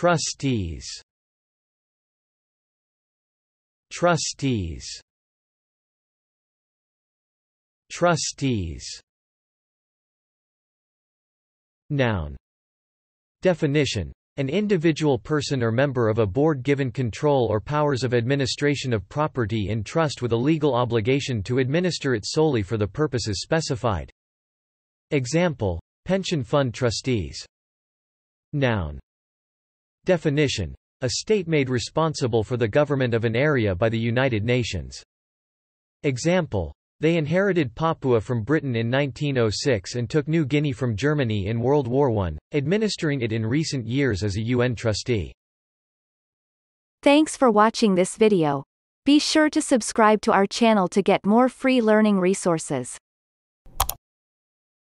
Trustees. Trustees. Trustees. Noun. Definition. An individual person or member of a board given control or powers of administration of property in trust with a legal obligation to administer it solely for the purposes specified. Example: pension fund trustees. Noun. Definition: a state made responsible for the government of an area by the United Nations. Example: they inherited Papua from Britain in 1906 and took New Guinea from Germany in World War I, administering it in recent years as a UN trustee. Thanks for watching this video. Be sure to subscribe to our channel to get more free learning resources.